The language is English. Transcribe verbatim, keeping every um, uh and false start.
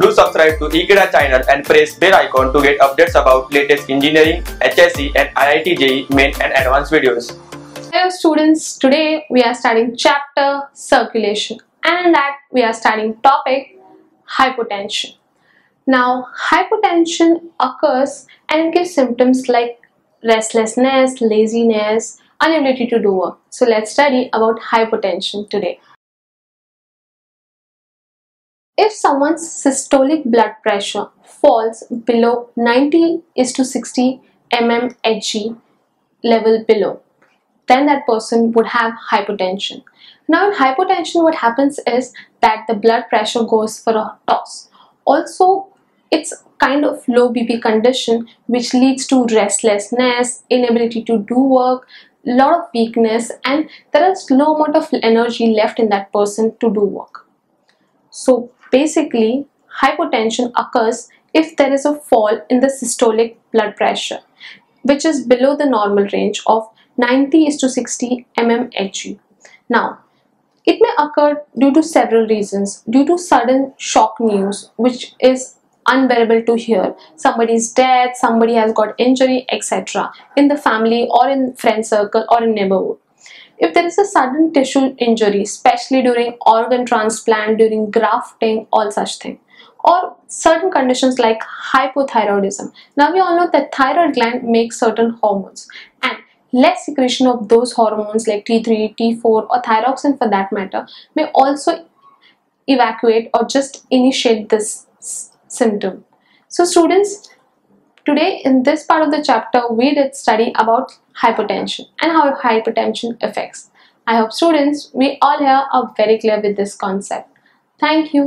Do subscribe to Ekeeda channel and press bell icon to get updates about latest engineering, H S C and I I T J E main and advanced videos. Hello students, today we are studying chapter circulation, and in that we are studying topic hypotension. Now hypotension occurs and gives symptoms like restlessness, laziness, inability to do work. So let's study about hypotension today. If someone's systolic blood pressure falls below ninety is to sixty mmHg level below, then that person would have hypotension. Now in hypotension, what happens is that the blood pressure goes for a toss. Also, it's kind of low B P condition which leads to restlessness, inability to do work, lot of weakness, and there is no amount of energy left in that person to do work. So basically, hypotension occurs if there is a fall in the systolic blood pressure, which is below the normal range of ninety is to sixty mmHg. Now, it may occur due to several reasons, due to sudden shock news, which is unbearable to hear. Somebody's dead, somebody has got injury, et cetera in the family or in friend circle or in neighborhood. If there is a sudden tissue injury, especially during organ transplant, during grafting, all such things, or certain conditions like hypothyroidism. Now we all know that thyroid gland makes certain hormones, and less secretion of those hormones like T three, T four or thyroxine for that matter may also evacuate or just initiate this symptom. So students, today in this part of the chapter we did study about hypotension and how hypotension affects. I hope students, we all here are very clear with this concept. Thank you.